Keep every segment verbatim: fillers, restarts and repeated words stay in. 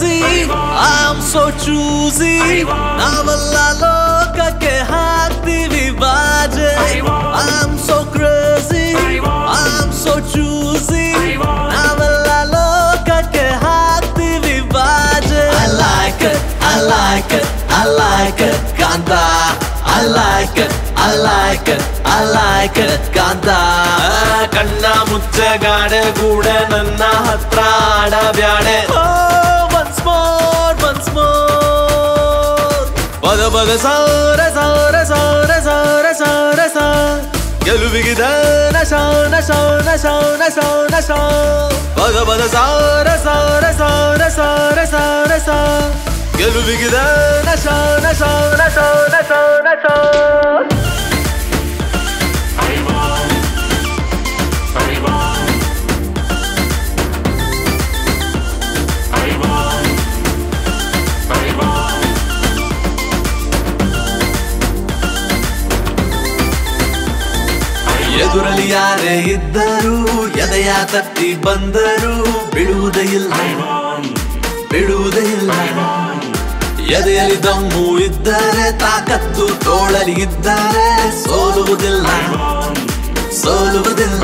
choosy, I'm so choosy. Navalla loka ke haati vivaje. I'm so crazy, I'm so choosy. Navalla loka ke haati vivaje. I like it, I like it, I like it, Kanta. I like it, I like it, I like it, Kanta. Kanna muchagade gude nanna hatra ada byade. Once more, once more. Bada bada saura saura saura saura saura sa. Geluvigi dana shana shana shana shana sa. Bada bada saura saura saura saura saura sa. Geluvigi dana shana shana shana shana sa. ಎದುರಲಿ ಯಾರೇ ಇದ್ದರೂ ಎದೆಯ ತಟ್ಟಿ ಬಂದರೂ ಬಿಡುವುದೇ ಇಲ್ಲ ಬಿಡುವುದೇ ಇಲ್ಲ. ಎದೆಯಲ್ಲಿ ದಮ್ಮು ಇದ್ದರೆ ತಾಕತ್ತು ತೋಳಲಿ ಇದ್ದರೆ ಸೋಲುವುದಿಲ್ಲ ಸೋಲುವುದಿಲ್ಲ.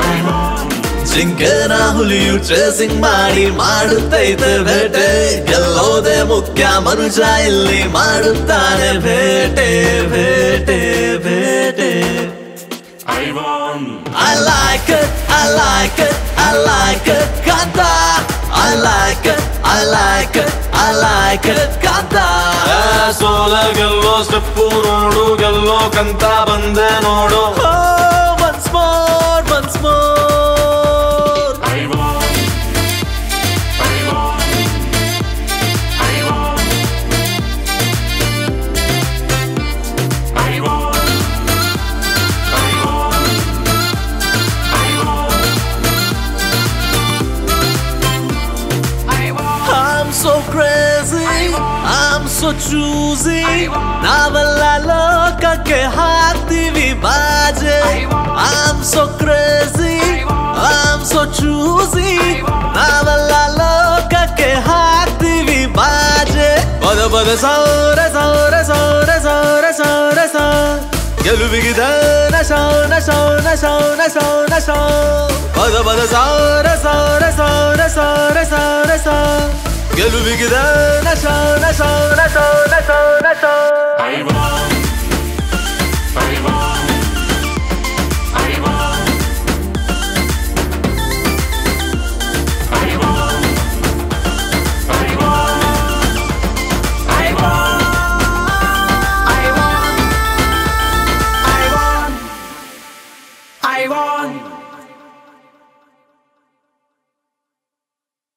ಜಿಂಕೆನ ಹುಲಿಯು ಟ್ರೇಸಿಂಗ್ ಮಾಡಿ ಮಾಡುತ್ತೈತೆ ಬೇಟೆ. ಗೆಲ್ಲೋದೆ ಮುಖ್ಯ ಮನುಷ್ಯ ಇಲ್ಲಿ ಮಾಡುತ್ತಾನೆ ಬೇಟೆ ಬೇಟೆ ಬೇಟೆ. I like it, I like it, I like it, Kanta. I like it, I like it, I like it, Kanta. Sola gallo steppu nodu gallo kanta bande nodu. Oh, once more, once more. I want, I want, I want, I want. I'm so crazy, I'm so choosy. Navalla loka ke haati vivaje. I'm so crazy, I'm so choosy. Navalla loka ke haati vivaje. Bada bada saura saura saura saura saura sa. Geluvigi dana shana shana shana shana sa. Bada bada saura saura saura saura saura sa. Geluvigi dana shana shana shana shana shana.